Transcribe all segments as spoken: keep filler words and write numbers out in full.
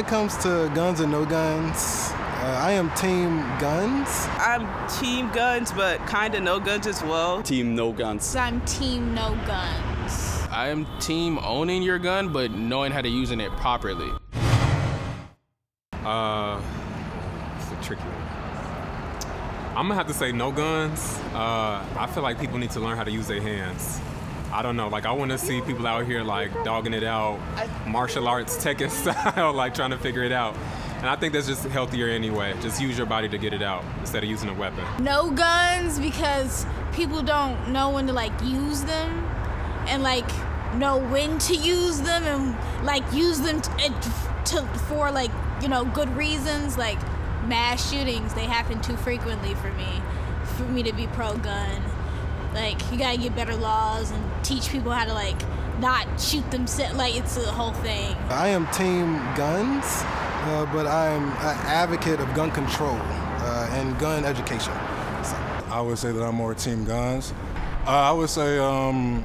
it comes to guns and no guns, Uh, I am team guns. I'm team guns, but kind of no guns as well. Team no guns. I'm team no guns. I am team owning your gun, but knowing how to use it properly. Uh, it's a tricky one. I'm gonna have to say no guns. Uh, I feel like people need to learn how to use their hands. I don't know, like I want to see people out here like dogging it out, martial arts, Tekken style, like trying to figure it out. And I think that's just healthier anyway. Just use your body to get it out instead of using a weapon. No guns because people don't know when to like use them and like know when to use them and like use them to, to for like, you know, good reasons. Like mass shootings, they happen too frequently for me, for me to be pro-gun. Like you gotta get better laws and teach people how to like not shoot themselves. Like it's the whole thing. I am team guns. Uh, but I'm an advocate of gun control uh, and gun education. So. I would say that I'm more team guns. Uh, I would say, um,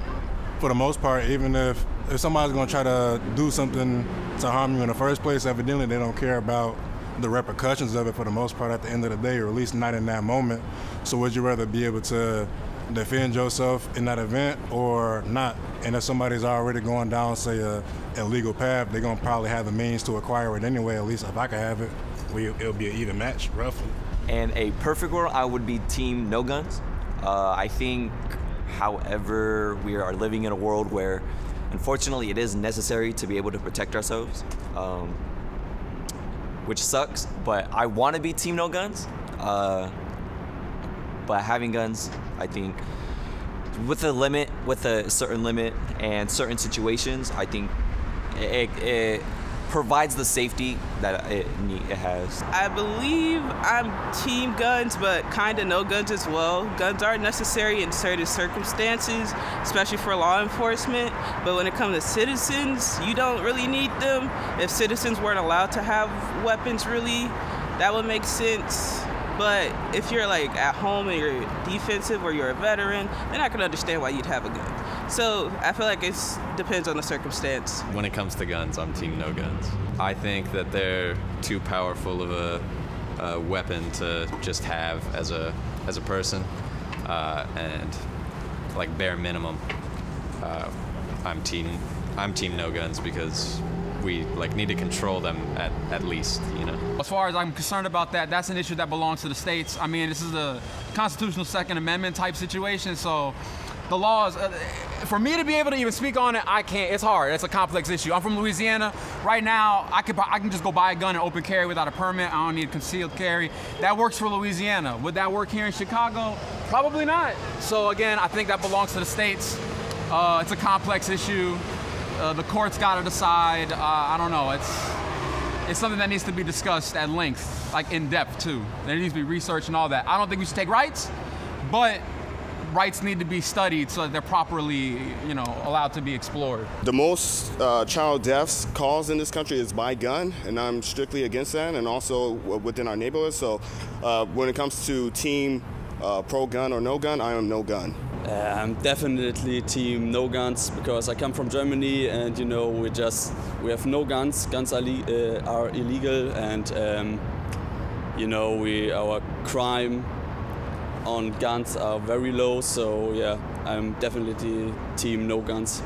for the most part, even if, if somebody's gonna try to do something to harm you in the first place, evidently they don't care about the repercussions of it for the most part at the end of the day, or at least not in that moment. So would you rather be able to defend yourself in that event or not? And if somebody's already going down, say, a illegal path, they're gonna probably have the means to acquire it anyway. At least if I could have it, we, it'll be an even match, roughly. In a perfect world, I would be team no guns. Uh, I think, however, we are living in a world where, unfortunately, it is necessary to be able to protect ourselves, um, which sucks. But I want to be team no guns. Uh, but having guns, I think, with a limit, with a certain limit and certain situations, I think it, it provides the safety that it, it has. I believe I'm team guns, but kind of no guns as well. Guns are necessary in certain circumstances, especially for law enforcement. But when it comes to citizens, you don't really need them. If citizens weren't allowed to have weapons, really, that would make sense. But if you're like at home and you're defensive or you're a veteran, then I can understand why you'd have a gun. So I feel like it depends on the circumstance. When it comes to guns, I'm team no guns. I think that they're too powerful of a, a weapon to just have as a as a person, uh, and like bare minimum, uh, I'm team I'm team no guns because we like need to control them at, at least, you know. As far as I'm concerned about that, that's an issue that belongs to the states. I mean, this is a constitutional Second Amendment type situation, so the laws, uh, for me to be able to even speak on it, I can't. It's hard. It's a complex issue. I'm from Louisiana. Right now, I could, I can just go buy a gun and open carry without a permit. I don't need concealed carry. That works for Louisiana. Would that work here in Chicago? Probably not. So again, I think that belongs to the states. Uh, it's a complex issue. Uh, the court's got to decide. Uh, I don't know. It's it's something that needs to be discussed at length, like in depth too. There needs to be research and all that. I don't think we should take rights, but rights need to be studied so that they're properly, you know, allowed to be explored. The most uh, child deaths caused in this country is by gun, and I'm strictly against that, and also within our neighborhood. So, uh, when it comes to team uh, pro gun or no gun, I am no gun. Uh, I'm definitely team no guns because I come from Germany and, you know, we just, we have no guns. Guns are, uh, are illegal and, um, you know, we, our crime on guns are very low. So yeah, I'm definitely team no guns.